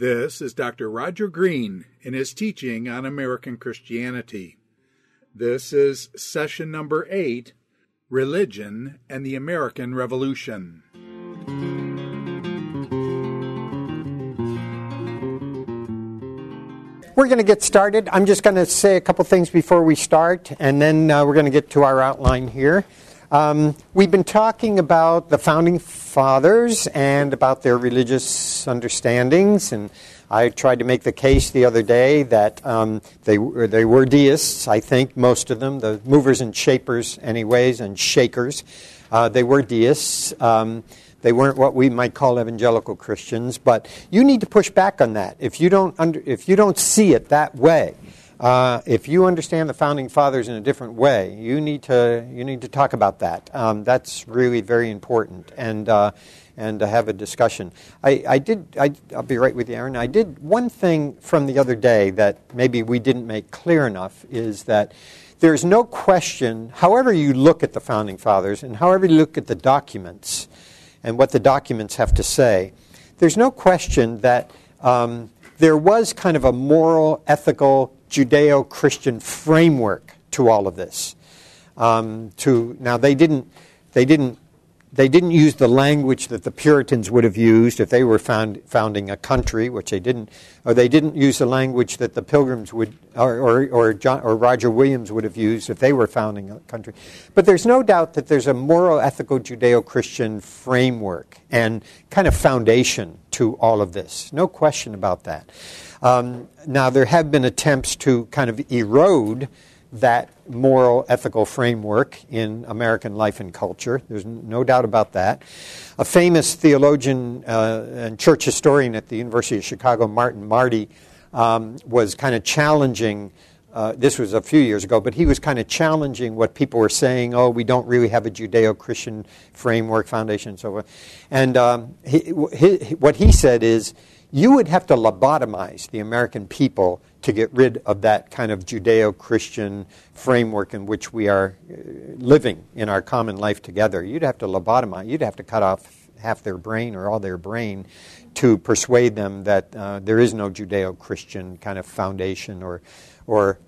This is Dr. Roger Green in his teaching on American Christianity. This is session number 8, Religion and the American Revolution. We're going to get started. I'm just going to say a couple things before we start, and then we're going to get to our outline here. We've been talking about the Founding Fathers and about their religious understandings, and I tried to make the case the other day that they were deists, I think, most of them, the movers and shapers anyways, and shakers. They were deists. They weren't what we might call evangelical Christians, but you need to push back on that. If you don't see it that way, if you understand the Founding Fathers in a different way, you need to talk about that. That's really very important, and to have a discussion. I'll be right with you, Aaron. I did one thing from the other day that maybe we didn't make clear enough, is that there's no question, however you look at the Founding Fathers and however you look at the documents and what the documents have to say, there's no question that there was kind of a moral, ethical, Judeo-Christian framework to all of this. They didn't use the language that the Puritans would have used if they were founding a country, which they didn't, or they didn't use the language that the Pilgrims would, or Roger Williams would have used if they were founding a country. But there's no doubt that there's a moral, ethical, Judeo-Christian framework and kind of foundation to all of this. No question about that. Now, there have been attempts to kind of erode that moral, ethical framework in American life and culture. There's no doubt about that. A famous theologian and church historian at the University of Chicago, Martin Marty, was kind of challenging, this was a few years ago, but he was kind of challenging what people were saying, we don't really have a Judeo-Christian framework, foundation, and so on. And what he said is, you would have to lobotomize the American people to get rid of that kind of Judeo-Christian framework in which we are living in our common life together. You'd have to lobotomize. You'd have to cut off half their brain or all their brain to persuade them that there is no Judeo-Christian kind of foundation or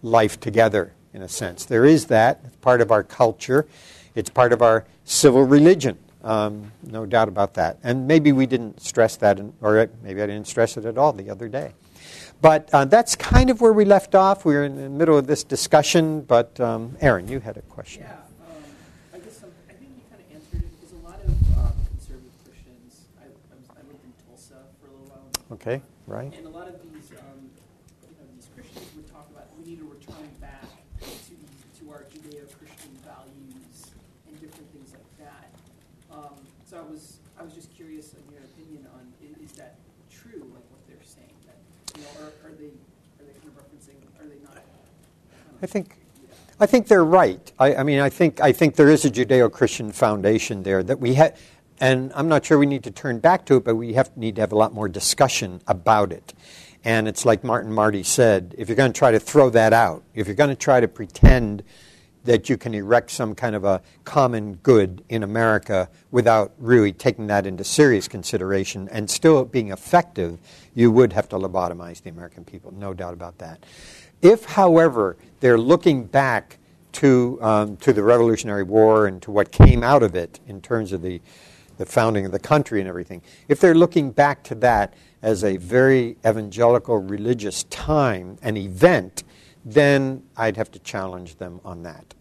life together, in a sense. There is that. It's part of our culture. It's part of our civil religion. No doubt about that. And maybe we didn't stress that, or maybe I didn't stress it at all the other day. But that's kind of where we left off. We were in the middle of this discussion, but Aaron, you had a question. Yeah, I think you kind of answered it, because a lot of conservative Christians, I lived in Tulsa for a little while. Okay, right. And a lot of these, these Christians would talk about, we need to return back to our Judeo-Christian values and different things like that. So I was just curious on your opinion on, is that true, like what they're saying? That, are they kind of referencing, are they not? I think they're right. I think there is a Judeo-Christian foundation there that we had, and I'm not sure we need to turn back to it, but we need to have a lot more discussion about it. And it's like Martin Marty said, if you're going to try to throw that out, if you're going to try to pretend that you can erect some kind of a common good in America without really taking that into serious consideration and still being effective, you would have to lobotomize the American people, no doubt about that. If, however, they're looking back to the Revolutionary War and to what came out of it in terms of the founding of the country and everything, if they're looking back to that as a very evangelical religious time and event, then I'd have to challenge them on that.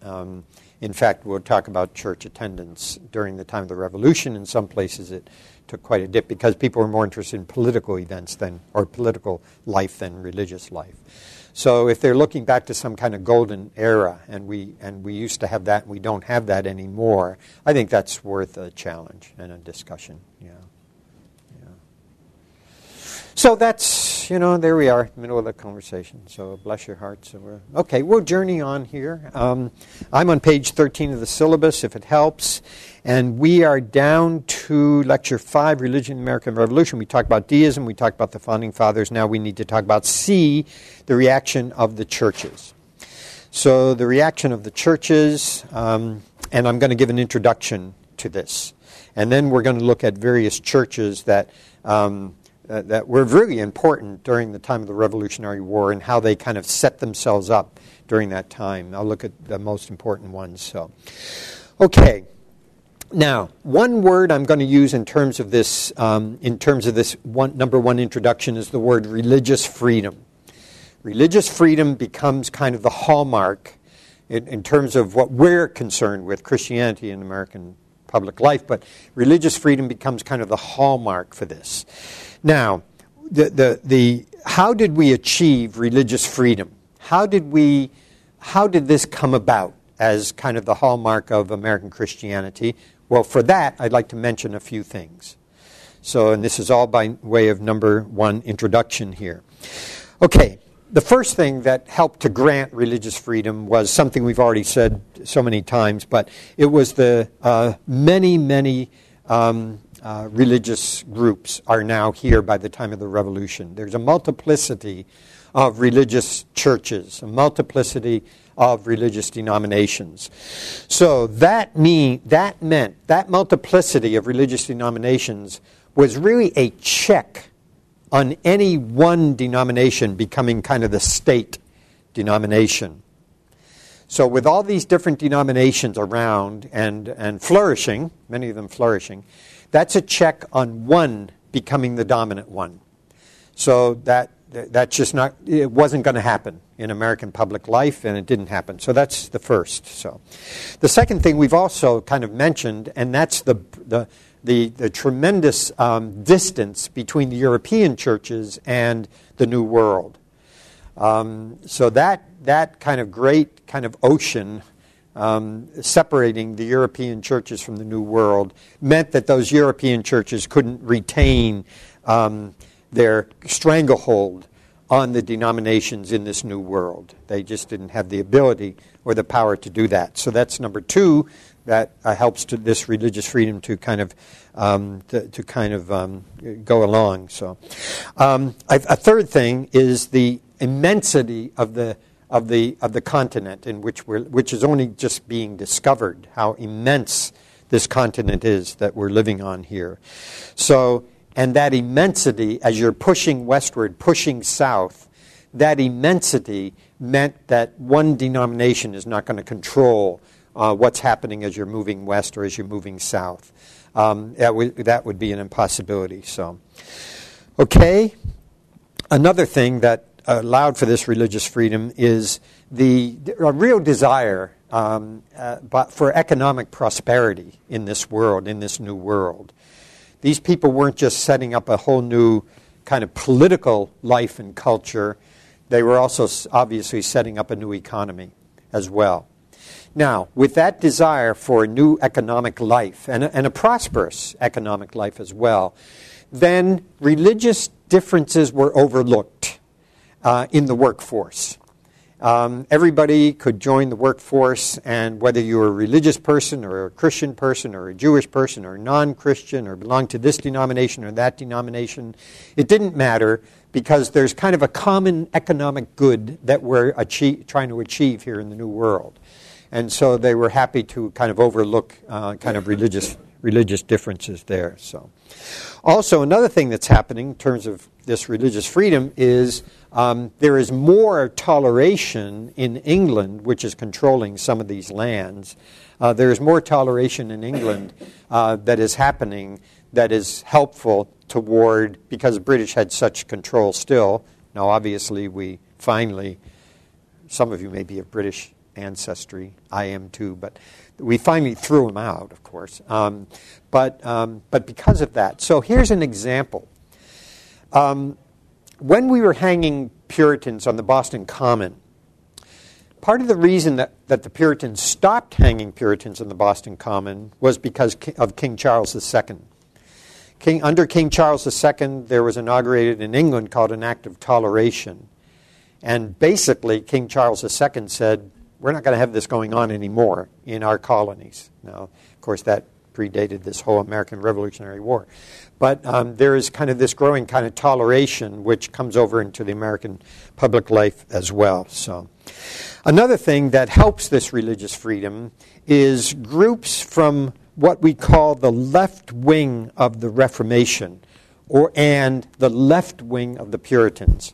In fact, we'll talk about church attendance during the time of the Revolution. In some places it took quite a dip because people were more interested in political events or political life than religious life. So if they're looking back to some kind of golden era and we used to have that and we don't have that anymore, I think that's worth a challenge and a discussion. So that's, there we are, middle of the conversation. So bless your hearts. Okay, we'll journey on here. I'm on page 13 of the syllabus, if it helps. And we are down to Lecture 5, Religion and American Revolution. We talked about deism. We talked about the Founding Fathers. Now we need to talk about C, the reaction of the churches. So the reaction of the churches, and I'm going to give an introduction to this. And then we're going to look at various churches that that were really important during the time of the Revolutionary War and how they kind of set themselves up during that time. I'll look at the most important ones. So, okay. Now, one word I'm going to use in terms of this number one introduction is the word religious freedom. Religious freedom becomes kind of the hallmark in terms of what we're concerned with, Christianity in American public life, but religious freedom becomes kind of the hallmark for this. Now, how did we achieve religious freedom? How did this come about as kind of the hallmark of American Christianity? Well, for that, I'd like to mention a few things. So, and this is all by way of number one introduction here. Okay, the first thing that helped to grant religious freedom was something we've already said so many times, but it was the many religious groups are now here by the time of the Revolution. There's a multiplicity of religious churches, a multiplicity of religious denominations. So that meant that multiplicity of religious denominations was really a check on any one denomination becoming kind of the state denomination. So with all these different denominations around and flourishing, many of them flourishing, that's a check on one becoming the dominant one. So it wasn't going to happen in American public life, and it didn't happen. So that's the first. So the second thing we've also kind of mentioned, and that's the tremendous distance between the European churches and the New World. So that kind of great kind of ocean separating the European churches from the New World meant that those European churches couldn't retain their stranglehold on the denominations in this new world. They just didn't have the ability or the power to do that. So that's number two that helps to this religious freedom to kind of go along. So a third thing is the immensity of the continent in which which is only just being discovered. How immense this continent is that we're living on here. So. And that immensity, as you're pushing westward, pushing south, that immensity meant that one denomination is not going to control what's happening as you're moving west or as you're moving south. That would be an impossibility. So, okay. Another thing that allowed for this religious freedom is a real desire for economic prosperity in this world, in this new world. These people weren't just setting up a whole new kind of political life and culture. They were also obviously setting up a new economy as well. Now, with that desire for a new economic life and a prosperous economic life as well, then religious differences were overlooked in the workforce. Everybody could join the workforce, and whether you were a religious person or a Christian person or a Jewish person or non-Christian or belonged to this denomination or that denomination, it didn't matter because there's kind of a common economic good that we're trying to achieve here in the New World. And so they were happy to kind of overlook kind of religious differences there. So, also, another thing that's happening in terms of this religious freedom is there is more toleration in England, which is controlling some of these lands. There is more toleration in England that is happening that is helpful toward, because the British had such control still. Now, obviously, some of you may be of British ancestry. I am too, but we finally threw them out, of course. But because of that. So here's an example. When we were hanging Puritans on the Boston Common, part of the reason that the Puritans stopped hanging Puritans on the Boston Common was because of King Charles II. Under King Charles II, there was inaugurated in England called an Act of Toleration. And basically, King Charles II said, we're not going to have this going on anymore in our colonies. Now, of course, that predated this whole American Revolutionary War. But there is kind of this growing kind of toleration which comes over into the American public life as well. So, another thing that helps this religious freedom is groups from what we call the left wing of the Reformation, and the left wing of the Puritans.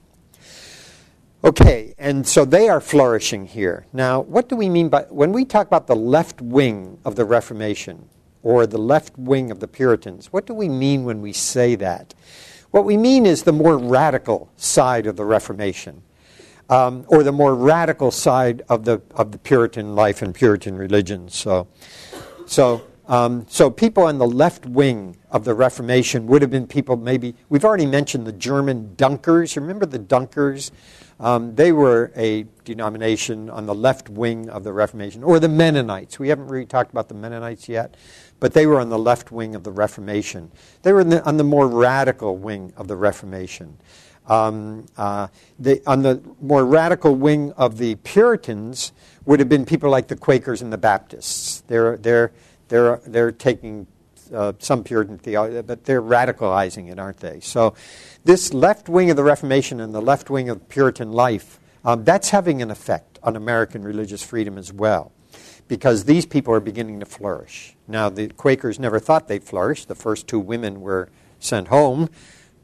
Okay, and so they are flourishing here. Now, what do we mean by, when we talk about the left wing of the Reformation or the left wing of the Puritans, what do we mean when we say that? What we mean is the more radical side of the Reformation, or the more radical side of the Puritan life and Puritan religion. So people on the left wing of the Reformation would have been people maybe, we've already mentioned the German Dunkers. Remember the Dunkers? They were a denomination on the left wing of the Reformation. Or the Mennonites. We haven't really talked about the Mennonites yet, but they were on the left wing of the Reformation. They were on the more radical wing of the Reformation. On the more radical wing of the Puritans would have been people like the Quakers and the Baptists. They're taking some Puritan theology, but they're radicalizing it, aren't they? So this left wing of the Reformation and the left wing of Puritan life, that's having an effect on American religious freedom as well, because these people are beginning to flourish. Now, the Quakers never thought they'd flourish. The first two women were sent home.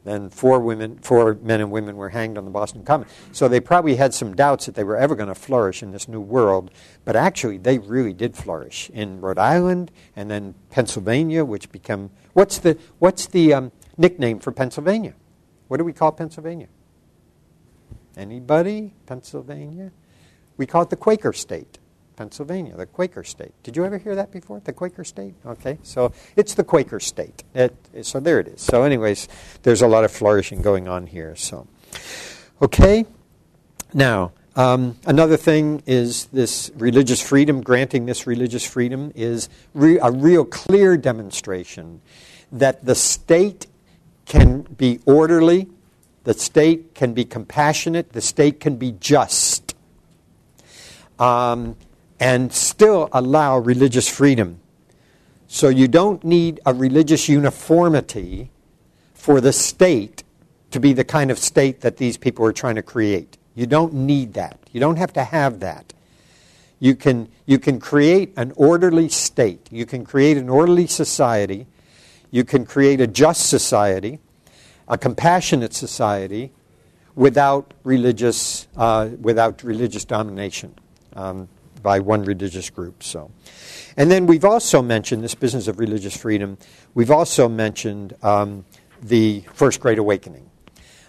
Then four men and women were hanged on the Boston Common. So they probably had some doubts that they were ever going to flourish in this new world. But actually, they really did flourish in Rhode Island and then Pennsylvania, which became... What's the nickname for Pennsylvania? What do we call Pennsylvania? Anybody? Pennsylvania? We call it the Quaker state. Pennsylvania, the Quaker state. Did you ever hear that before, the Quaker state? Okay, so it's the Quaker state. So there it is. So anyways, there's a lot of flourishing going on here. So, okay, now another thing is this religious freedom, granting this religious freedom is a real clear demonstration that the state can be orderly, the state can be compassionate, the state can be just. And still allow religious freedom. So you don't need a religious uniformity for the state to be the kind of state that these people are trying to create. You don't need that. You don't have to have that. You can create an orderly state. You can create an orderly society. You can create a just society, a compassionate society, without religious domination by one religious group. So, and then we've also mentioned this business of religious freedom. We've also mentioned the First Great Awakening.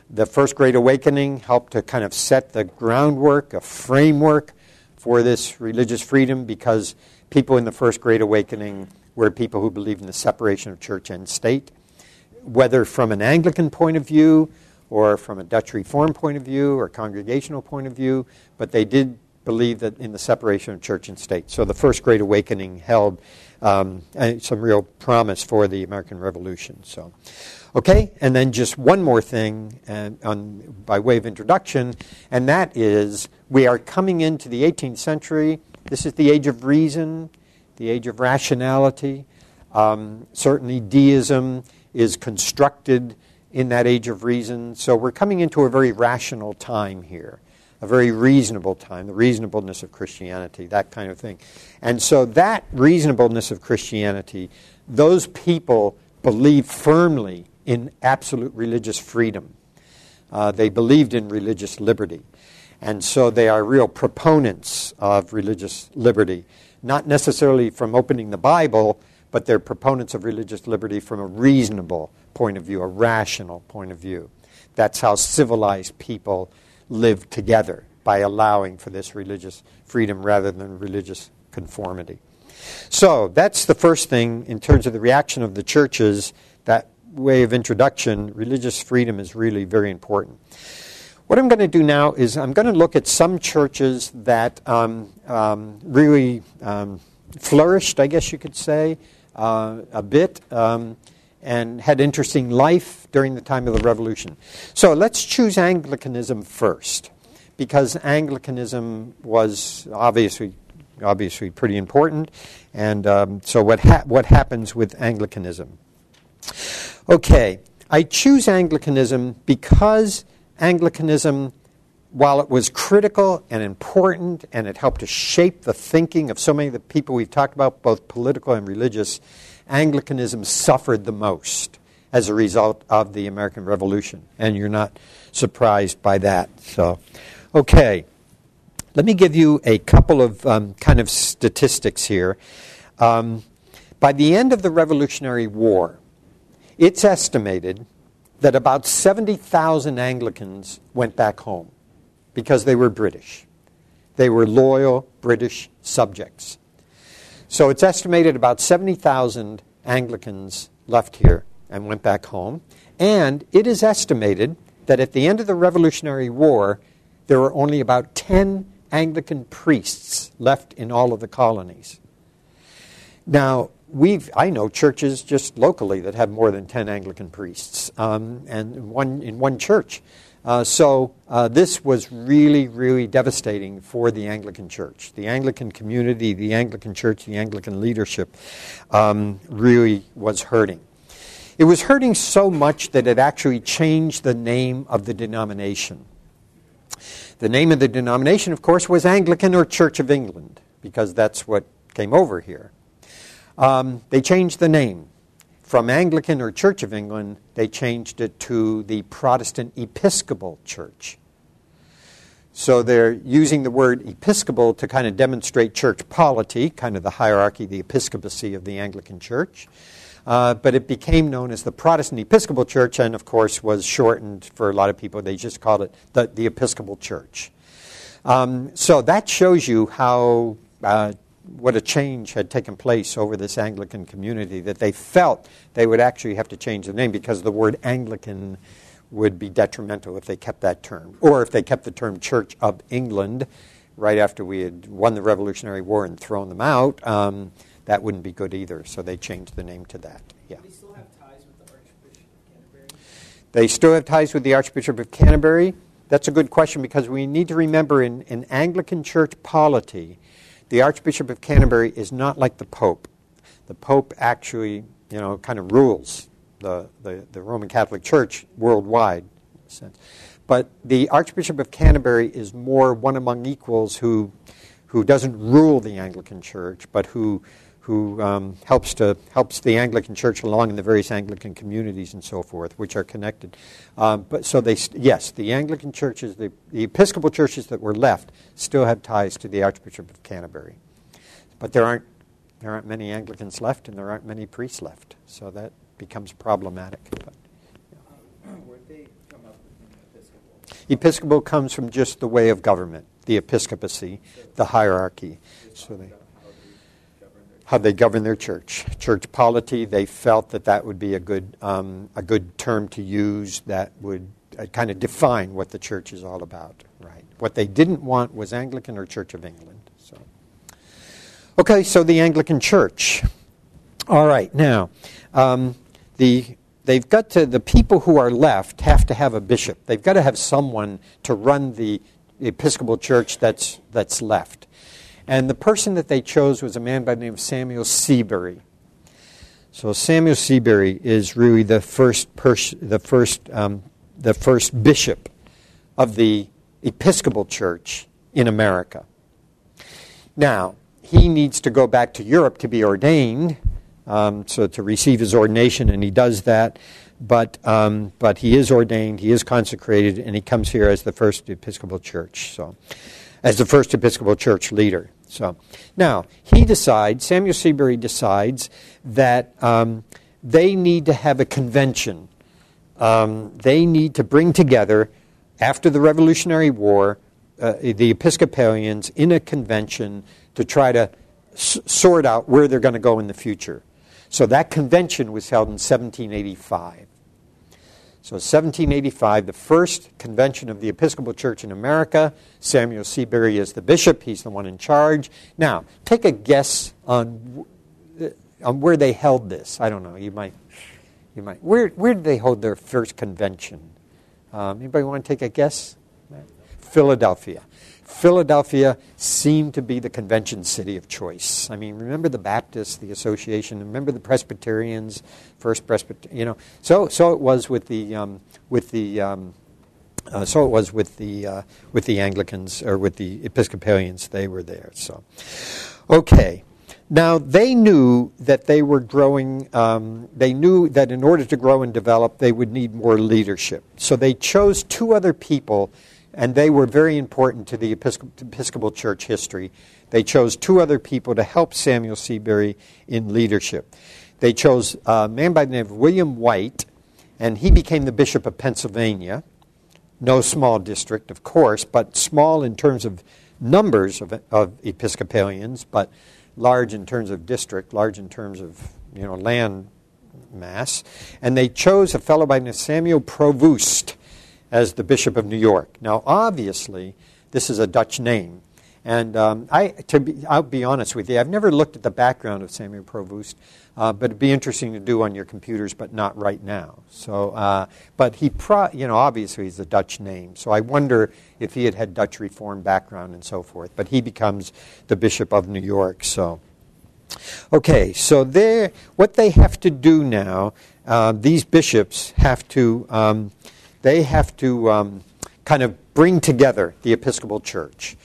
The First Great Awakening helped to kind of set the groundwork, a framework for this religious freedom, because people in the First Great Awakening were people who believed in the separation of church and state, whether from an Anglican point of view or from a Dutch Reformed point of view or congregational point of view, but they did believe that in the separation of church and state. So the First Great Awakening held some real promise for the American Revolution. So, okay, and then just one more thing by way of introduction, and that is we are coming into the 18th century. This is the age of reason, the age of rationality. Certainly deism is constructed in that age of reason. So we're coming into a very rational time here. A very reasonable time, the reasonableness of Christianity, that kind of thing. And so that reasonableness of Christianity, those people believe firmly in absolute religious freedom. They believed in religious liberty. And so they are real proponents of religious liberty, not necessarily from opening the Bible, but they're proponents of religious liberty from a reasonable point of view, a rational point of view. That's how civilized people live together, by allowing for this religious freedom rather than religious conformity. So that's the first thing in terms of the reaction of the churches, that way of introduction. Religious freedom is really very important. What I'm going to do now is I'm going to look at some churches that really flourished, I guess you could say, a bit, and had interesting life during the time of the Revolution. So let's choose Anglicanism first, because Anglicanism was obviously pretty important. And so what happens with Anglicanism? Okay, I choose Anglicanism because Anglicanism, while it was critical and important, and it helped to shape the thinking of so many of the people we've talked about, both political and religious, Anglicanism suffered the most as a result of the American Revolution, and you're not surprised by that. So, okay, let me give you a couple of kind of statistics here. By the end of the Revolutionary War, it's estimated that about 70,000 Anglicans went back home because they were British. They were loyal British subjects. So it's estimated about 70,000 Anglicans left here and went back home. And it is estimated that at the end of the Revolutionary War, there were only about 10 Anglican priests left in all of the colonies. Now, I know churches just locally that have more than 10 Anglican priests, and in one church. So this was really, really devastating for the Anglican Church. The Anglican community, the Anglican Church, the Anglican leadership really was hurting. It was hurting so much that it actually changed the name of the denomination. The name of the denomination, of course, was Anglican or Church of England, because that's what came over here. They changed the name. From Anglican or Church of England, they changed it to the Protestant Episcopal Church. So they're using the word Episcopal to kind of demonstrate church polity, kind of the hierarchy, the episcopacy of the Anglican Church. But it became known as the Protestant Episcopal Church and, of course, was shortened for a lot of people. They just called it the Episcopal Church. So that shows you how... what a change had taken place over this Anglican community, that they felt they would actually have to change the name because the word Anglican would be detrimental if they kept that term, or if they kept the term Church of England right after we had won the Revolutionary War and thrown them out. That wouldn't be good either, so they changed the name to that. Yeah. They still have ties with the Archbishop of Canterbury? They still have ties with the Archbishop of Canterbury? That's a good question, because we need to remember in Anglican church polity, the Archbishop of Canterbury is not like the Pope. The Pope actually, kind of rules the Roman Catholic Church worldwide, in a sense. But the Archbishop of Canterbury is more one among equals who doesn't rule the Anglican Church, but who helps the Anglican Church along in the various Anglican communities and so forth, which are connected. Yes, the Anglican churches, the Episcopal churches that were left, still have ties to the Archbishop of Canterbury, but there aren't many Anglicans left, and there aren't many priests left, so that becomes problematic. But, yeah. Where'd they come up with Episcopal? Episcopal comes from just the way of government, the episcopacy, the hierarchy. How they govern their church polity. They felt that would be a good term to use that would kind of define what the church is all about, right? What they didn't want was Anglican or Church of England. So, okay, so the Anglican Church. All right, now the people who are left have to have a bishop. They've got to have someone to run the Episcopal Church that's left. And the person that they chose was a man by the name of Samuel Seabury. So Samuel Seabury is really the first bishop of the Episcopal Church in America. Now, he needs to go back to Europe to be ordained, so to receive his ordination, and he does that. But he is ordained, he is consecrated, and he comes here as the first Episcopal Church. So, as the first Episcopal Church leader. So now Samuel Seabury decides that they need to have a convention. They need to bring together, after the Revolutionary War, the Episcopalians in a convention to try to sort out where they're going to go in the future. So that convention was held in 1785. So 1785, the first convention of the Episcopal Church in America. Samuel Seabury is the bishop. He's the one in charge. Now, take a guess on where they held this. I don't know. You might. Where did they hold their first convention? Anybody want to take a guess? Philadelphia. Philadelphia seemed to be the convention city of choice. I mean, remember the Baptists, the Association. Remember the Presbyterians, First Presbyterian. So it was with the Anglicans, or with the Episcopalians. They were there. So, okay. Now, they knew that they were growing, they knew that in order to grow and develop, they would need more leadership. So they chose two other people, and they were very important to the Episcopal Church history. They chose two other people to help Samuel Seabury in leadership. They chose a man by the name of William White, and he became the Bishop of Pennsylvania. No small district, of course, but small in terms of numbers of Episcopalians, but large in terms of district, large in terms of, you know, land mass. And they chose a fellow by the name of Samuel Provoost as the Bishop of New York. Now, obviously, this is a Dutch name. And I'll be honest with you, I've never looked at the background of Samuel Provoost, but it'd be interesting to do on your computers, but not right now. So, but he, obviously he's a Dutch name. So I wonder if he had had Dutch Reformed background and so forth. But he becomes the Bishop of New York. So, okay. So what they have to do now, these bishops have to, they have to kind of bring together the Episcopal Church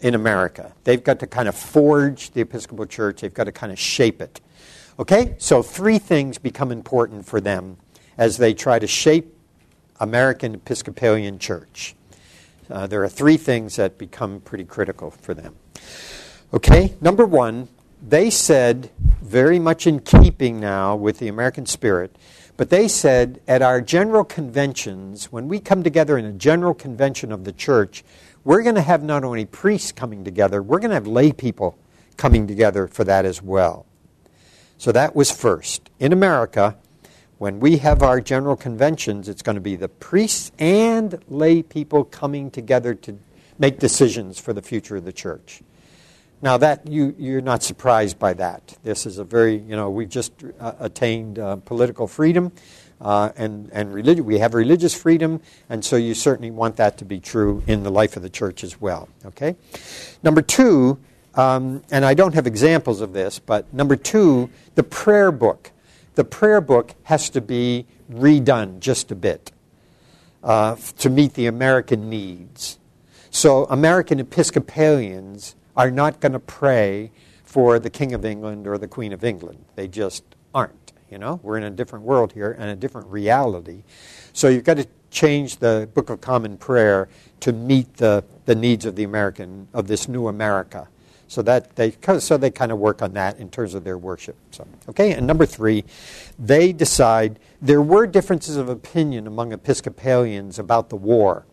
in America. They've got to kind of forge the Episcopal Church. They've got to kind of shape it. Okay? So three things become important for them as they try to shape American Episcopalian Church. There are three things that become pretty critical for them. Okay? Number one, they said, very much in keeping now with the American spirit, but they said, at our general conventions, when we come together in a general convention of the church, we're going to have not only priests coming together, we're going to have lay people coming together for that as well. So that was first. In America, when we have our general conventions, it's going to be the priests and lay people coming together to make decisions for the future of the church. Now that, you're not surprised by that. This is a very, we've just attained political freedom. And religion, we have religious freedom, and so you certainly want that to be true in the life of the church as well. Okay. Number two, and I don't have examples of this, but number two, the prayer book. The prayer book has to be redone just a bit to meet the American needs. So American Episcopalians are not going to pray for the King of England or the Queen of England. They just aren't. We're in a different world here and a different reality. So you've got to change the Book of Common Prayer to meet the needs of the American, of this new America. So that they kind of work on that in terms of their worship. So, okay, and number three, they decide there were differences of opinion among Episcopalians about the war.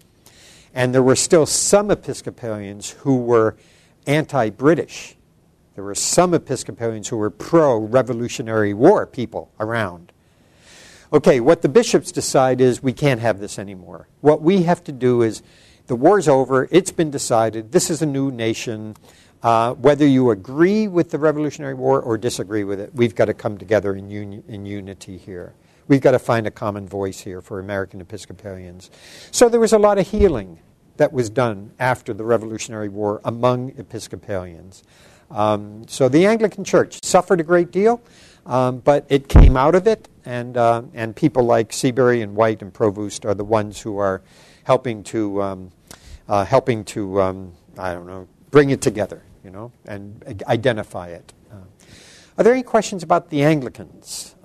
And there were still some Episcopalians who were anti-British. There were some Episcopalians who were pro-Revolutionary War people around. Okay, what the bishops decide is we can't have this anymore. What we have to do is the war's over, it's been decided, this is a new nation. Whether you agree with the Revolutionary War or disagree with it, we've got to come together in unity here. We've got to find a common voice here for American Episcopalians. So there was a lot of healing that was done after the Revolutionary War among Episcopalians. So the Anglican Church suffered a great deal, but it came out of it, and people like Seabury and White and Provoost are the ones who are helping to bring it together, and identify it. Are there any questions about the Anglicans?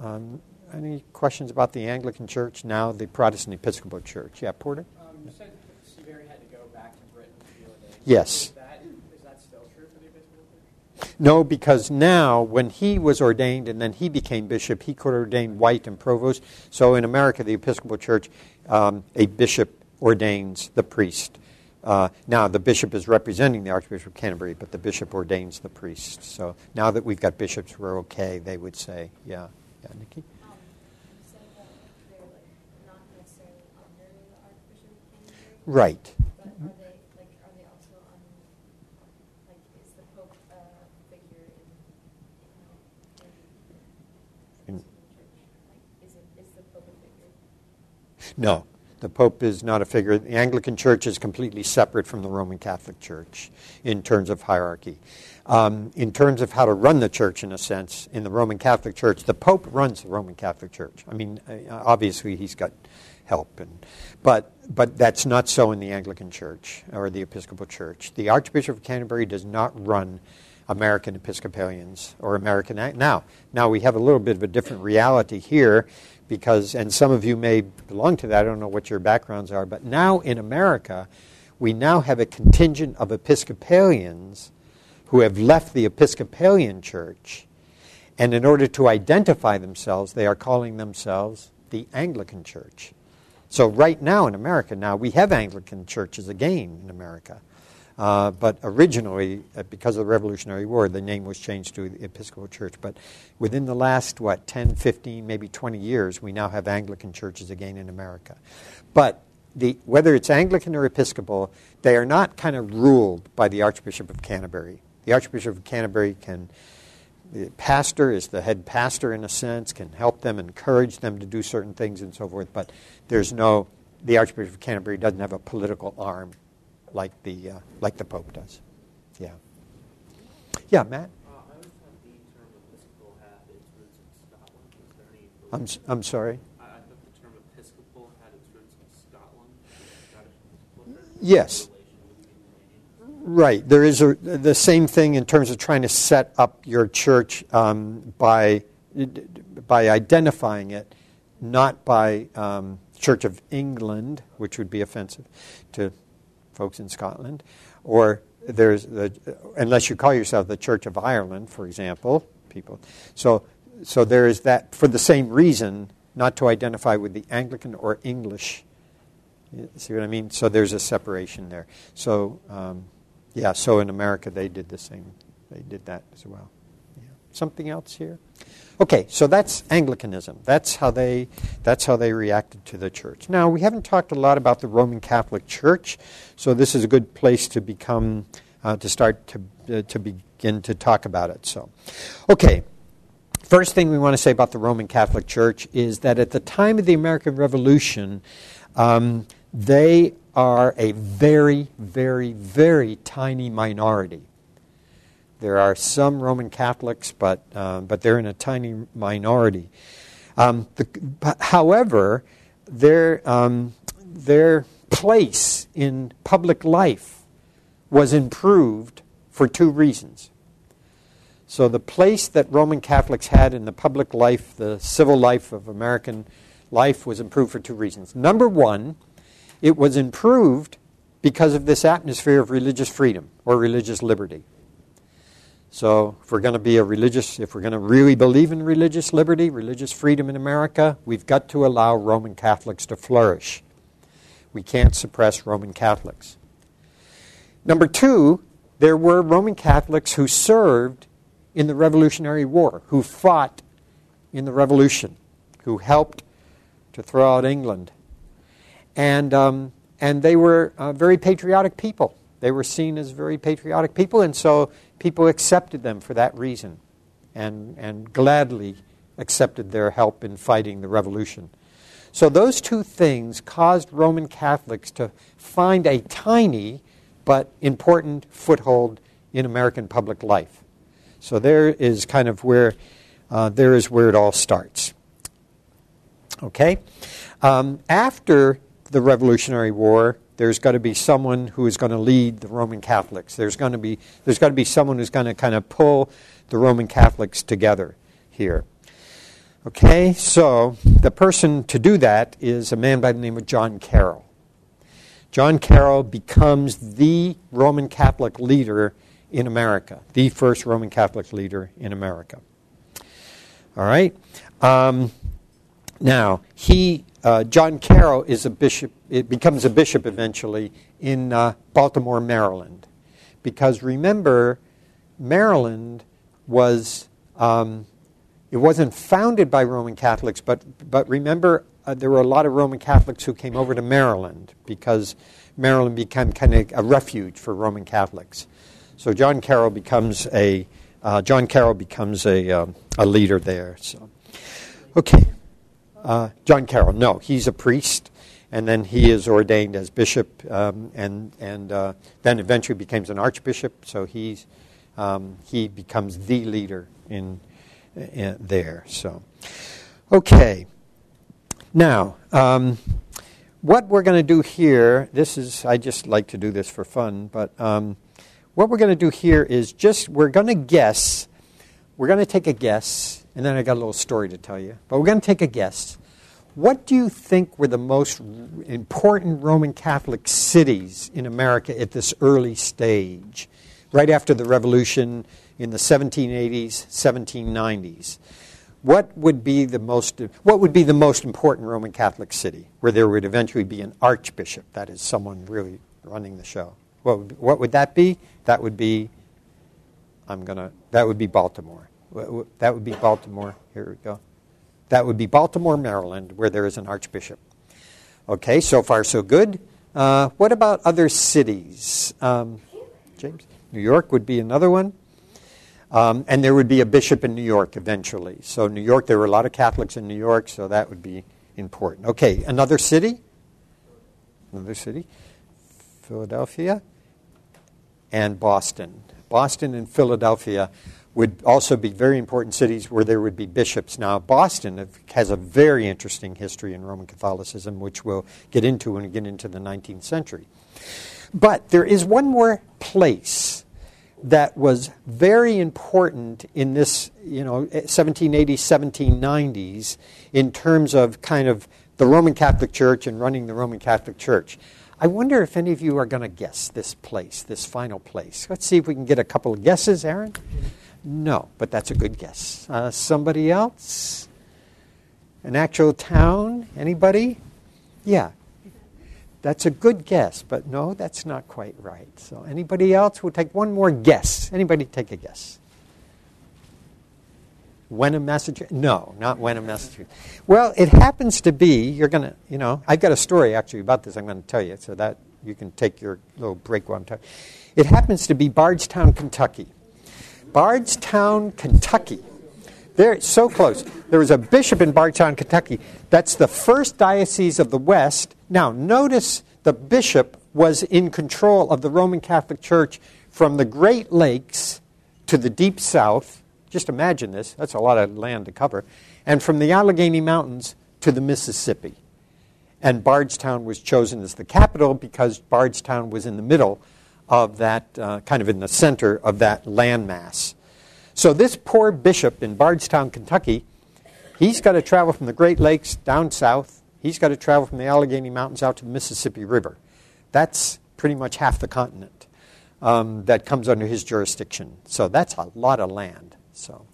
Any questions about the Anglican Church, now the Protestant Episcopal Church? Yeah, Porter? You said Seabury had to go back to Britain to deal with it. Yes. No, because now, when he was ordained and then he became bishop, he could ordain White and Provoost. So in America, the Episcopal Church, a bishop ordains the priest. Now, the bishop is representing the Archbishop of Canterbury, but the bishop ordains the priest. So now that we've got bishops, we're okay, they would say. Yeah. Yeah, Nikki? You said that they're not necessarily under the Archbishop of Canterbury? Right. No, the Pope is not a figure. The Anglican Church is completely separate from the Roman Catholic Church in terms of hierarchy. In terms of how to run the church, in a sense, in the Roman Catholic Church, the Pope runs the Roman Catholic Church. I mean, obviously he's got help, but that's not so in the Anglican Church or the Episcopal Church. The Archbishop of Canterbury does not run American Episcopalians or American. Now we have a little bit of a different reality here because, and some of you may belong to that, I don't know what your backgrounds are, but now in America, we now have a contingent of Episcopalians who have left the Episcopalian Church, and in order to identify themselves, they are calling themselves the Anglican Church. So right now in America, now we have Anglican churches again in America. But originally, because of the Revolutionary War, the name was changed to the Episcopal Church. But within the last, 10, 15, maybe 20 years, we now have Anglican churches again in America. But whether it's Anglican or Episcopal, they are not kind of ruled by the Archbishop of Canterbury. The Archbishop of Canterbury can... The pastor is the head pastor, in a sense, can help them, encourage them to do certain things and so forth, but the Archbishop of Canterbury doesn't have a political arm like the Pope does. Yeah. Yeah, Matt? I always thought the term Episcopal had its roots in Scotland. Is there any belief? I'm sorry? I thought the term Episcopal had its roots in Scotland. Yes. Right. There is the same thing in terms of trying to set up your church by identifying it, not by Church of England, which would be offensive to folks in Scotland, or unless you call yourself the Church of Ireland, for example, people. So there is that for the same reason, not to identify with the Anglican or English. See what I mean? So there's a separation there. So. Yeah, so in America they did the same. They did that as well. Yeah. Something else here? Okay, so that's Anglicanism. That's how they reacted to the church. Now, we haven't talked a lot about the Roman Catholic Church, so this is a good place to begin to talk about it. So, okay. First thing we want to say about the Roman Catholic Church is that at the time of the American Revolution, they are a very, very, very tiny minority. There are some Roman Catholics, but they're in a tiny minority. However, their place in public life was improved for two reasons. So the place that Roman Catholics had in the public life, the civil life of American life, was improved for two reasons. Number one, it was improved because of this atmosphere of religious freedom or religious liberty. So if we're going to if we're going to really believe in religious liberty, religious freedom in America, we've got to allow Roman Catholics to flourish. We can't suppress Roman Catholics. Number two, there were Roman Catholics who served in the Revolutionary War, who fought in the Revolution, who helped to throw out England. And they were very patriotic people. They were seen as very patriotic people, and so people accepted them for that reason and gladly accepted their help in fighting the revolution. So those two things caused Roman Catholics to find a tiny but important foothold in American public life. So there is where it all starts. Okay? After the Revolutionary War, there's got to be someone who is going to lead the Roman Catholics. There's got to be someone who's going to kind of pull the Roman Catholics together here. Okay, so the person to do that is a man by the name of John Carroll. John Carroll becomes the Roman Catholic leader in America, the first Roman Catholic leader in America. All right. Now John Carroll is a bishop. It becomes a bishop eventually in Baltimore, Maryland, because remember, Maryland was it wasn't founded by Roman Catholics, but remember there were a lot of Roman Catholics who came over to Maryland because Maryland became kind of a refuge for Roman Catholics. So John Carroll becomes a leader there. So, okay. John Carroll, no, he's a priest, and then he is ordained as bishop, and then eventually becomes an archbishop. So he becomes the leader in there. So, okay. Now, what we're going to do here? I just like to do this for fun, but what we're going to do here is just, we're going to guess, we're going to take a guess, and then I got a little story to tell you, but we're going to take a guess. What do you think were the most important Roman Catholic cities in America at this early stage, right after the Revolution in the 1780s, 1790s? What would be the most important Roman Catholic city where there would eventually be an archbishop, that is, someone really running the show? What would that be? That would be Baltimore. That would be Baltimore. Here we go. That would be Baltimore, Maryland, where there is an archbishop. Okay, so far so good. What about other cities? James, New York would be another one. And there would be a bishop in New York eventually. So New York, there were a lot of Catholics in New York, so that would be important. Okay, another city? Another city? Philadelphia and Boston. Boston and Philadelphia would also be very important cities where there would be bishops. Now, Boston has a very interesting history in Roman Catholicism, which we'll get into when we get into the 19th century. But there is one more place that was very important in this, 1780s, 1790s, in terms of kind of the Roman Catholic Church and running the Roman Catholic Church. I wonder if any of you are going to guess this place, this final place. Let's see if we can get a couple of guesses, Aaron. No, but that's a good guess. Somebody else? An actual town? Anybody? Yeah. That's a good guess, but no, that's not quite right. So anybody else? We'll take one more guess. Anybody take a guess? Wenham, Massachusetts? No, not Wenham, Massachusetts. Well, it happens to be, I've got a story actually about this I'm going to tell you, so that you can take your little break while I'm talking. It happens to be Bardstown, Kentucky. Bardstown, Kentucky. They're so close. There was a bishop in Bardstown, Kentucky. That's the first diocese of the West. Now, notice the bishop was in control of the Roman Catholic Church from the Great Lakes to the Deep South. Just imagine this. That's a lot of land to cover. And from the Allegheny Mountains to the Mississippi. And Bardstown was chosen as the capital because Bardstown was in the middle of that, kind of in the center of that landmass. So this poor bishop in Bardstown, Kentucky, he's got to travel from the Great Lakes down south. He's got to travel from the Allegheny Mountains out to the Mississippi River. That's pretty much half the continent that comes under his jurisdiction. So that's a lot of land. So,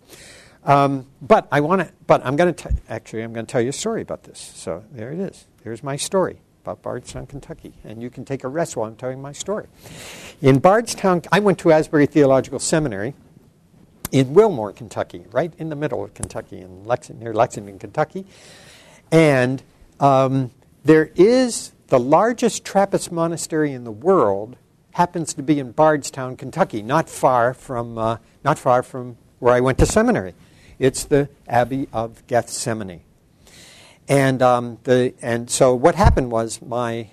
I'm going to tell you a story about this. So there it is. Here's my story about Bardstown, Kentucky. And you can take a rest while I'm telling my story. In Bardstown, I went to Asbury Theological Seminary in Wilmore, Kentucky, right in the middle of Kentucky, in near Lexington, Kentucky. And there is the largest Trappist monastery in the world, happens to be in Bardstown, Kentucky, not far from where I went to seminary. It's the Abbey of Gethsemane. And so what happened was my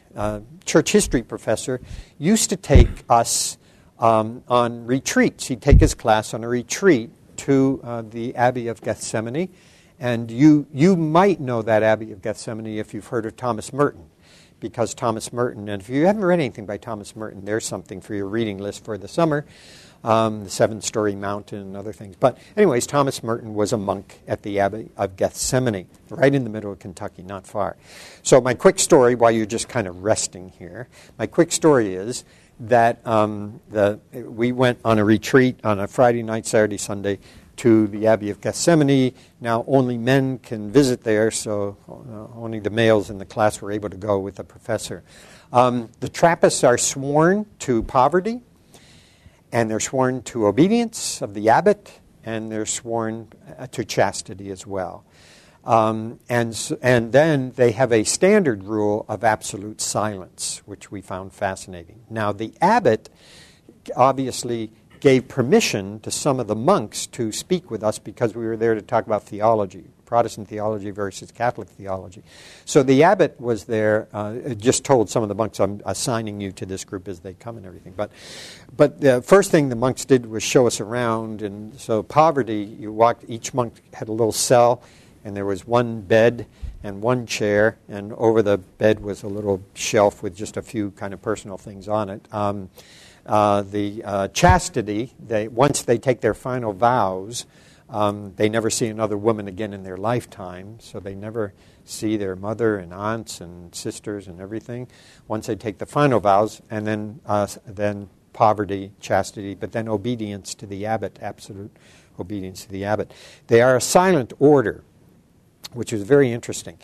church history professor used to take us on retreats. He'd take his class on a retreat to the Abbey of Gethsemane, and you might know that Abbey of Gethsemane if you've heard of Thomas Merton, because Thomas Merton, and if you haven't read anything by Thomas Merton, there's something for your reading list for the summer, the Seven-Story Mountain and other things. But anyways, Thomas Merton was a monk at the Abbey of Gethsemane, right in the middle of Kentucky, not far. So my quick story, while you're just kind of resting here, my quick story is that we went on a retreat on a Friday night, Saturday, Sunday, to the Abbey of Gethsemane. Now, only men can visit there, so only the males in the class were able to go with the professor. The Trappists are sworn to poverty, and they're sworn to obedience of the abbot, and they're sworn to chastity as well. And then they have a standard rule of absolute silence, which we found fascinating. Now, the abbot obviously gave permission to some of the monks to speak with us because we were there to talk about theology, Protestant theology versus Catholic theology. So the abbot was there, just told some of the monks, I'm assigning you to this group as they come and everything. But the first thing the monks did was show us around. And so poverty, each monk had a little cell, and there was one bed and one chair, and over the bed was a little shelf with just a few kind of personal things on it. chastity, once they take their final vows, they never see another woman again in their lifetime, so they never see their mother and aunts and sisters and everything. Once they take the final vows, and then poverty, chastity, but then obedience to the abbot, absolute obedience to the abbot. They are a silent order, which is very interesting.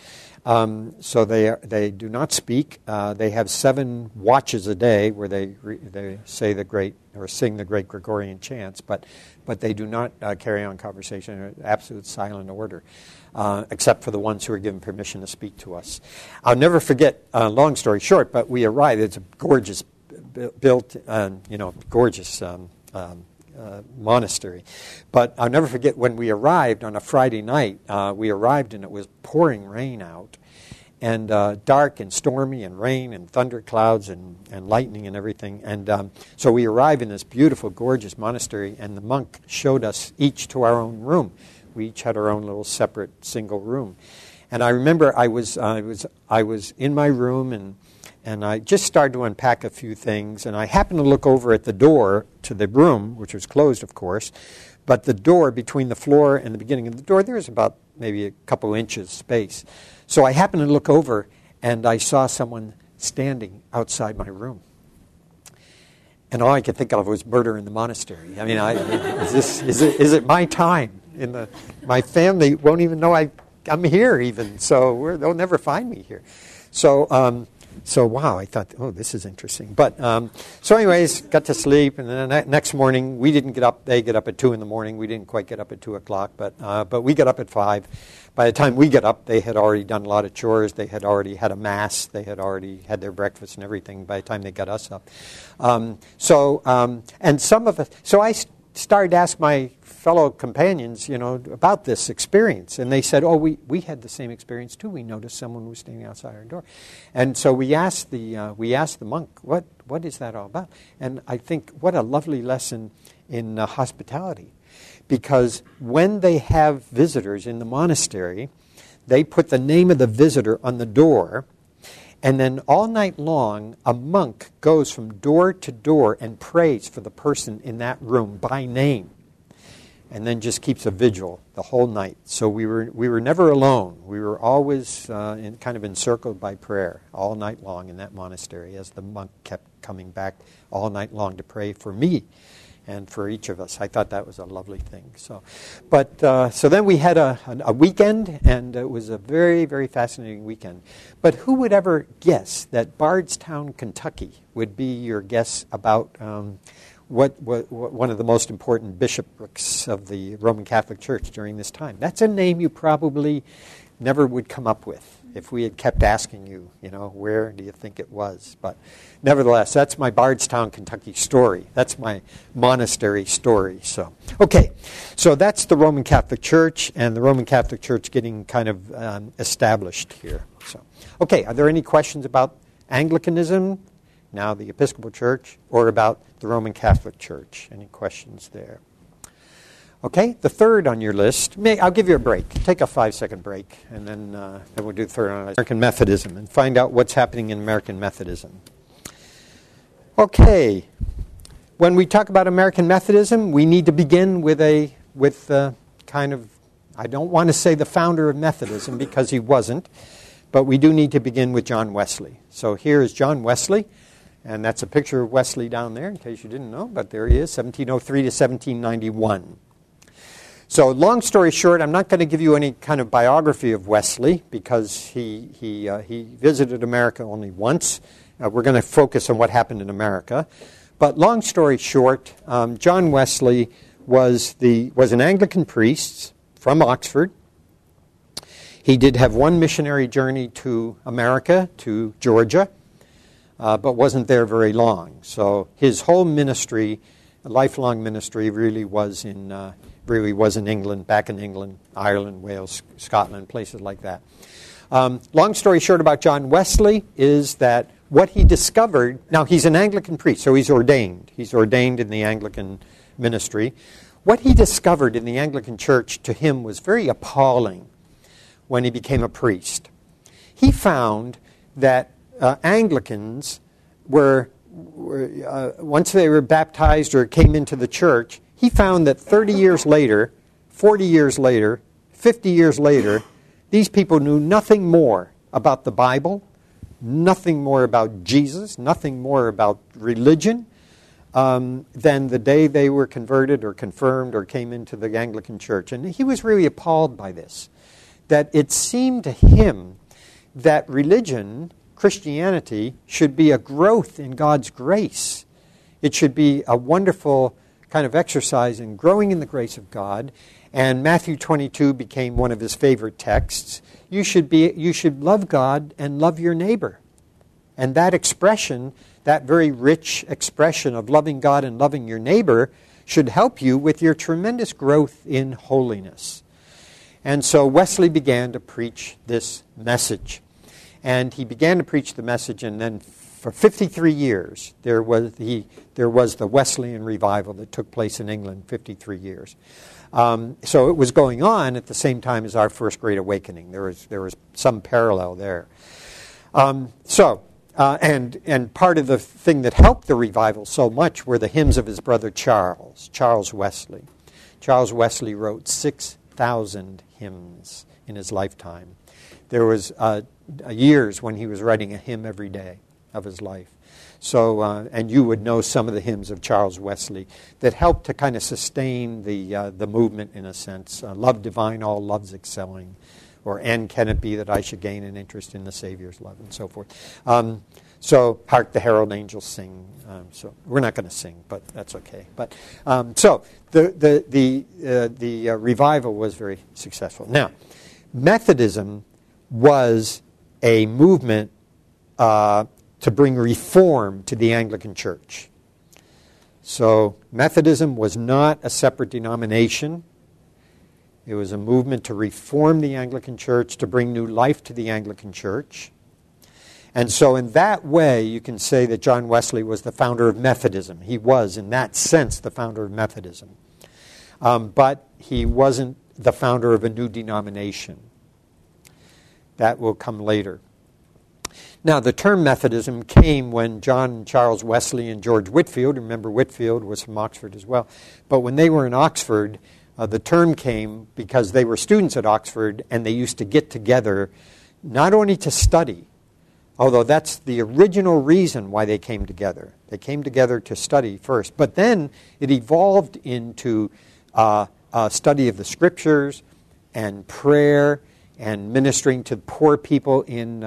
So they do not speak. They have 7 watches a day where they say the great or sing the great Gregorian chants, but they do not carry on conversation. They're in absolute silent order, except for the ones who are given permission to speak to us. I'll never forget. Long story short, but we arrived. It's a gorgeous built, gorgeous. Monastery. But I'll never forget when we arrived on a Friday night, and it was pouring rain out, and dark and stormy and rain and thunder clouds and lightning and everything. And so we arrived in this beautiful, gorgeous monastery, and the monk showed us each to our own room. We each had our own little separate single room. And I remember I was in my room, and I just started to unpack a few things, and I happened to look over at the door to the room, which was closed, of course, but the door between the floor and the beginning of the door, there was about maybe a couple inches space. So I happened to look over, and I saw someone standing outside my room. And all I could think of was murder in the monastery. I mean, is it my time? My family won't even know I'm here even, so they'll never find me here. So wow, I thought, oh, this is interesting. But so anyways, got to sleep, and then the next morning we didn't get up. They get up at 2 a.m. We didn't quite get up at 2 o'clock, but we got up at 5. By the time we got up, they had already done a lot of chores. They had already had a mass. They had already had their breakfast and everything. By the time they got us up, and some of us. So I started to ask my fellow companions, about this experience. And they said, oh, we had the same experience too. We noticed someone was standing outside our door. And so we asked the monk, what is that all about? And I think what a lovely lesson in hospitality. Because when they have visitors in the monastery, they put the name of the visitor on the door. And then all night long, a monk goes from door to door and prays for the person in that room by name. And then just keeps a vigil the whole night. So we were never alone. We were always kind of encircled by prayer all night long in that monastery, as the monk kept coming back all night long to pray for me and for each of us. I thought that was a lovely thing. So then we had a weekend, and it was a very, very fascinating weekend. But who would ever guess that Bardstown, Kentucky would be your guess about what one of the most important bishoprics of the Roman Catholic Church during this time? That's a name you probably never would come up with if we had kept asking you, where do you think it was? But nevertheless, that's my Bardstown, Kentucky story. That's my monastery story. So, okay, so that's the Roman Catholic Church, and the Roman Catholic Church getting kind of established here. So, okay, are there any questions about Anglicanism, now the Episcopal Church, or about the Roman Catholic Church? Any questions there? Okay, the third on your list. I'll give you a break. Take a 5-second break, and then we'll do the third on American Methodism and find out what's happening in American Methodism. Okay, when we talk about American Methodism, we need to begin with kind of, I don't want to say the founder of Methodism because he wasn't, but we do need to begin with John Wesley. So here is John Wesley. And that's a picture of Wesley down there, in case you didn't know, but there he is, 1703 to 1791. So long story short, I'm not going to give you any kind of biography of Wesley because he visited America only once. We're going to focus on what happened in America. But long story short, John Wesley was an Anglican priest from Oxford. He did have one missionary journey to America, to Georgia. But wasn't there very long. So his whole ministry, lifelong ministry, really was in England, back in England, Ireland, Wales, Scotland, places like that. Long story short about John Wesley is that what he discovered. Now he's an Anglican priest, so he's ordained. He's ordained in the Anglican ministry. What he discovered in the Anglican Church to him was very appalling. When he became a priest, he found that Anglicans were once they were baptized or came into the church, he found that 30 years later, 40 years later, 50 years later, these people knew nothing more about the Bible, nothing more about Jesus, nothing more about religion than the day they were converted or confirmed or came into the Anglican Church. And he was really appalled by this, that it seemed to him that religion, Christianity, should be a growth in God's grace. It should be a wonderful kind of exercise in growing in the grace of God. And Matthew 22 became one of his favorite texts. You should love God and love your neighbor. And that expression, that very rich expression of loving God and loving your neighbor, should help you with your tremendous growth in holiness. And so Wesley began to preach this message. And he began to preach the message, and then for 53 years there was the Wesleyan revival that took place in England, 53 years. So it was going on at the same time as our First Great Awakening. There was some parallel there. And part of the thing that helped the revival so much were the hymns of his brother Charles Wesley. Charles Wesley wrote 6,000 hymns in his lifetime. There was years when he was writing a hymn every day of his life. So, and you would know some of the hymns of Charles Wesley that helped to kind of sustain the movement in a sense. Love divine, all loves excelling, or and can it be that I should gain an interest in the Savior's love, and so forth. So, hark the herald angels sing. So we're not going to sing, but that's okay. But so the revival was very successful. Now, Methodism was a movement to bring reform to the Anglican Church. So Methodism was not a separate denomination. It was a movement to reform the Anglican Church, to bring new life to the Anglican Church. And so in that way, you can say that John Wesley was the founder of Methodism. He was, in that sense, the founder of Methodism. But he wasn't the founder of a new denomination. That will come later. Now, the term Methodism came when John and Charles Wesley and George Whitefield, remember Whitefield was from Oxford as well, but when they were in Oxford, the term came because they were students at Oxford and they used to get together not only to study, although that's the original reason why they came together. They came together to study first, but then it evolved into study of the Scriptures and prayer and ministering to poor people in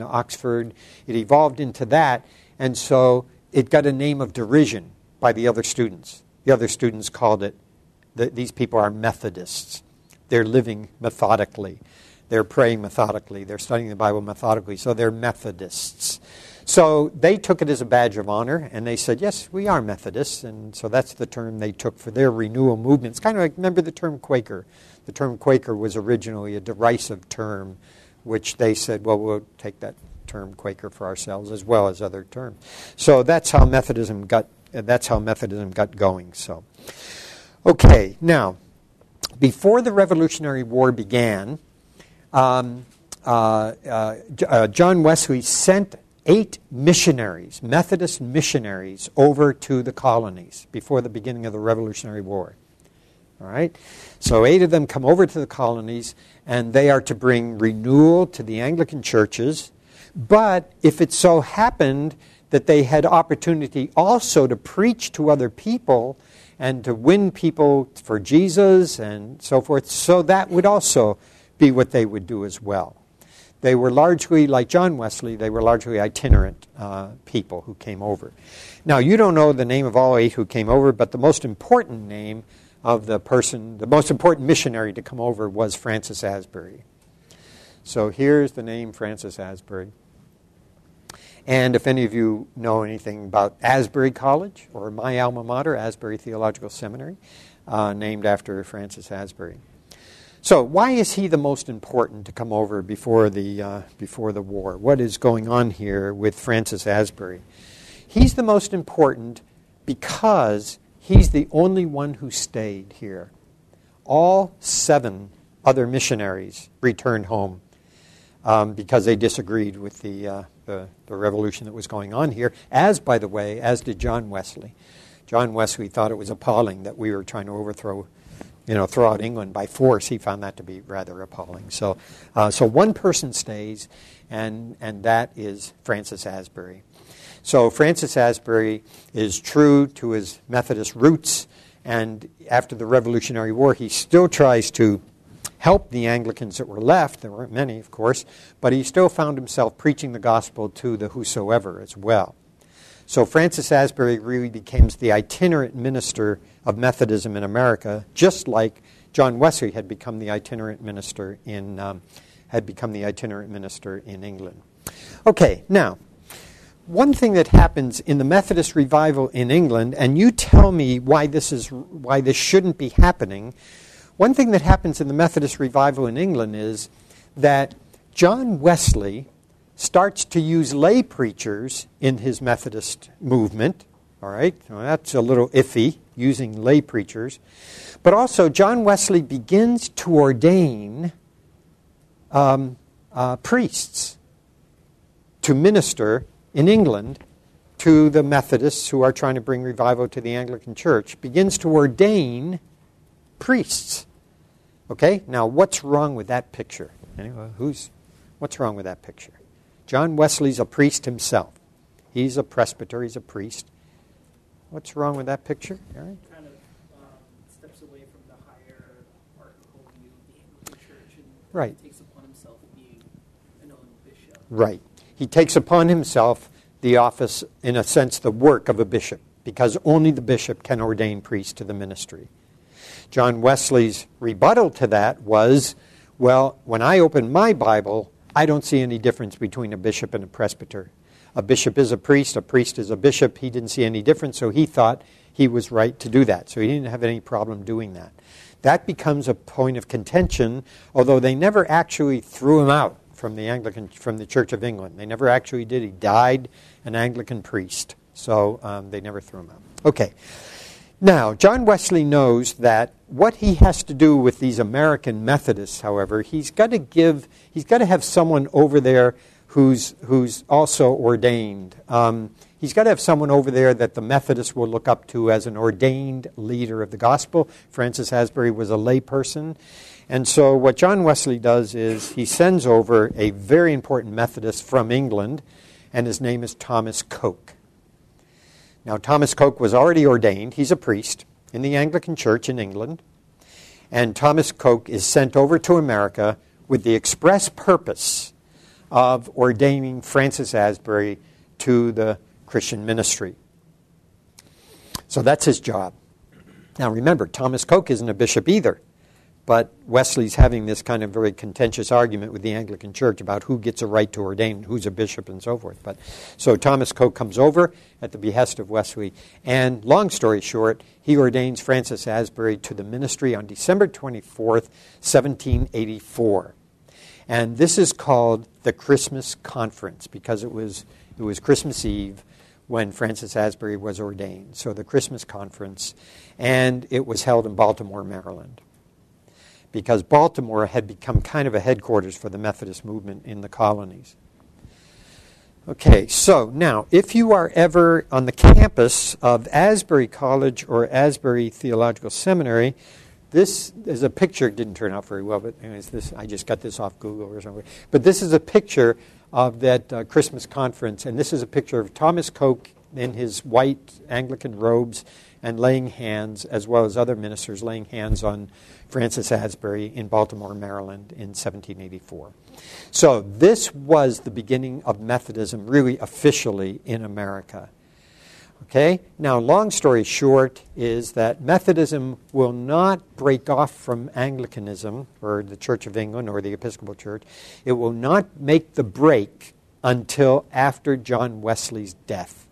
Oxford. It evolved into that, and so it got a name of derision by the other students. The other students called it, these people are Methodists. They're living methodically. They're praying methodically. They're studying the Bible methodically, so they're Methodists. So they took it as a badge of honor, and they said, yes, we are Methodists, and so that's the term they took for their renewal movement. It's kind of like, remember the term Quaker. The term Quaker was originally a derisive term, which they said, well, we'll take that term Quaker for ourselves as well as other terms. So that's how Methodism got going. So, okay, now, before the Revolutionary War began, John Wesley sent 8 missionaries, Methodist missionaries, over to the colonies before the beginning of the Revolutionary War. All right, so 8 of them come over to the colonies, and they are to bring renewal to the Anglican churches. But if it so happened that they had opportunity also to preach to other people and to win people for Jesus and so forth, so that would also be what they would do as well. They were largely, like John Wesley, they were largely itinerant people who came over. Now, you don't know the name of all 8 who came over, but the most important name of the person, the most important missionary to come over was Francis Asbury. So here's the name Francis Asbury. And if any of you know anything about Asbury College or my alma mater, Asbury Theological Seminary, named after Francis Asbury. So why is he the most important to come over before the war? What is going on here with Francis Asbury? He's the most important because he's the only one who stayed here. All 7 other missionaries returned home because they disagreed with the revolution that was going on here, as, by the way, as did John Wesley. John Wesley thought it was appalling that we were trying to overthrow, throw out England by force. He found that to be rather appalling. So, so one person stays, and that is Francis Asbury. So Francis Asbury is true to his Methodist roots, and after the Revolutionary War, he still tries to help the Anglicans that were left. There weren't many, of course, but he still found himself preaching the gospel to the whosoever as well. So Francis Asbury really becomes the itinerant minister of Methodism in America, just like John Wesley had become the itinerant minister in England. Okay, now, one thing that happens in the Methodist revival in England, and you tell me why this shouldn't be happening. One thing that happens in the Methodist revival in England is that John Wesley starts to use lay preachers in his Methodist movement. All right, well, that's a little iffy, using lay preachers. But also, John Wesley begins to ordain priests to minister in England to the Methodists who are trying to bring revival to the Anglican Church, begins to ordain priests. Okay, now what's wrong with that picture? Anyway, what's wrong with that picture? John Wesley's a priest himself. He's a presbyter, he's a priest. What's wrong with that picture, Aaron? Kind of steps away from the hierarchical view of the Anglican Church and right. Takes upon himself being an own bishop. Right. He takes upon himself the office, in a sense, the work of a bishop, because only the bishop can ordain priests to the ministry. John Wesley's rebuttal to that was, well, when I open my Bible, I don't see any difference between a bishop and a presbyter. A bishop is a priest is a bishop. He didn't see any difference, so he thought he was right to do that. So he didn't have any problem doing that. That becomes a point of contention, although they never actually threw him out from the Anglican, from the Church of England. They never actually did. He died an Anglican priest, so they never threw him out. Okay. Now, John Wesley knows that what he has to do with these American Methodists, however, he's got to have someone over there who's also ordained. He's got to have someone over there that the Methodists will look up to as an ordained leader of the gospel. Francis Asbury was a lay person. And so what John Wesley does is he sends over a very important Methodist from England, and his name is Thomas Coke. Now, Thomas Coke was already ordained. He's a priest in the Anglican Church in England. And Thomas Coke is sent over to America with the express purpose of ordaining Francis Asbury to the Christian ministry. So that's his job. Now, remember, Thomas Coke isn't a bishop either. But Wesley's having this kind of very contentious argument with the Anglican Church about who gets a right to ordain, who's a bishop, and so forth. But so Thomas Coke comes over at the behest of Wesley, and long story short, he ordains Francis Asbury to the ministry on December 24th, 1784. And this is called the Christmas Conference because it was Christmas Eve when Francis Asbury was ordained. So the Christmas Conference, and it was held in Baltimore, Maryland, because Baltimore had become kind of a headquarters for the Methodist movement in the colonies. Okay, so now, if you are ever on the campus of Asbury College or Asbury Theological Seminary, this is a picture. It didn't turn out very well, but anyways, I just got this off Google or something. But this is a picture of that Christmas conference, and this is a picture of Thomas Coke in his white Anglican robes and laying hands, as well as other ministers laying hands on Francis Asbury in Baltimore, Maryland in 1784. So this was the beginning of Methodism really officially in America. Okay? Now, long story short is that Methodism will not break off from Anglicanism or the Church of England or the Episcopal Church. It will not make the break until after John Wesley's death.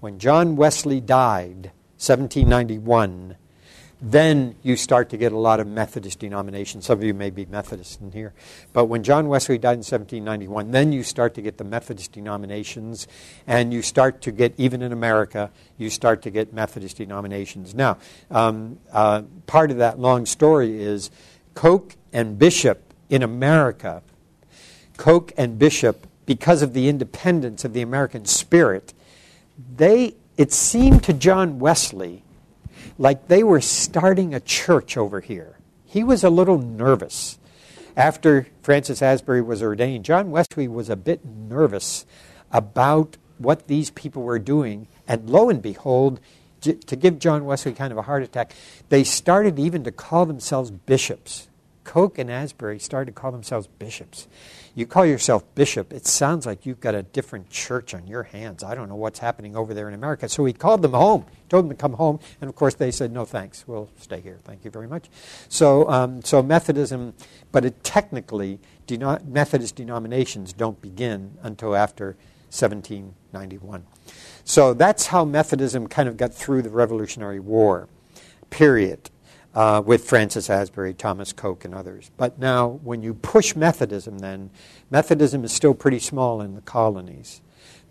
When John Wesley died, 1791, then you start to get a lot of Methodist denominations. Some of you may be Methodist in here. But when John Wesley died in 1791, then you start to get the Methodist denominations, and you start to get, even in America, you start to get Methodist denominations. Now, part of that long story is Coke and Bishop in America Coke and Bishop, because of the independence of the American spirit, it seemed to John Wesley like they were starting a church over here. He was a little nervous. After Francis Asbury was ordained, John Wesley was a bit nervous about what these people were doing. And lo and behold, to give John Wesley kind of a heart attack, they started even to call themselves bishops. Coke and Asbury started to call themselves bishops. You call yourself bishop, it sounds like you've got a different church on your hands. I don't know what's happening over there in America. So he called them home, told them to come home. And, of course, they said, no, thanks. We'll stay here. Thank you very much. So so Methodism, but it technically, Methodist denominations don't begin until after 1791. So that's how Methodism kind of got through the Revolutionary War, period. With Francis Asbury, Thomas Coke, and others. But now, when you push Methodism then, Methodism is still pretty small in the colonies,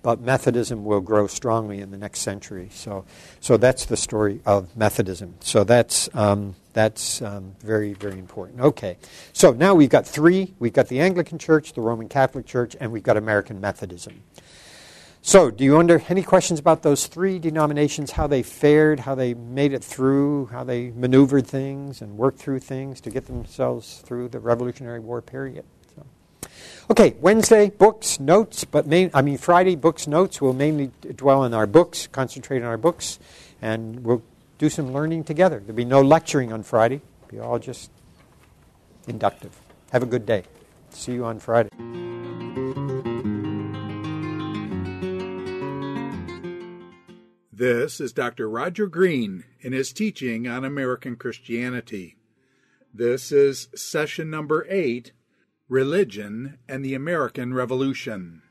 but Methodism will grow strongly in the next century. So that's the story of Methodism. So that's very, very important. Okay, so now we've got three. We've got the Anglican Church, the Roman Catholic Church, and we've got American Methodism. So, do you any questions about those three denominations, how they fared, how they made it through, how they maneuvered things and worked through things to get themselves through the Revolutionary War period? So. Okay, Wednesday, books, notes, Friday, books, notes. We'll mainly dwell on our books, concentrate on our books, and we'll do some learning together. There'll be no lecturing on Friday. It'll be all just inductive. Have a good day. See you on Friday. This is Dr. Roger Green in his teaching on American Christianity. This is session number 8, Religion and the American Revolution.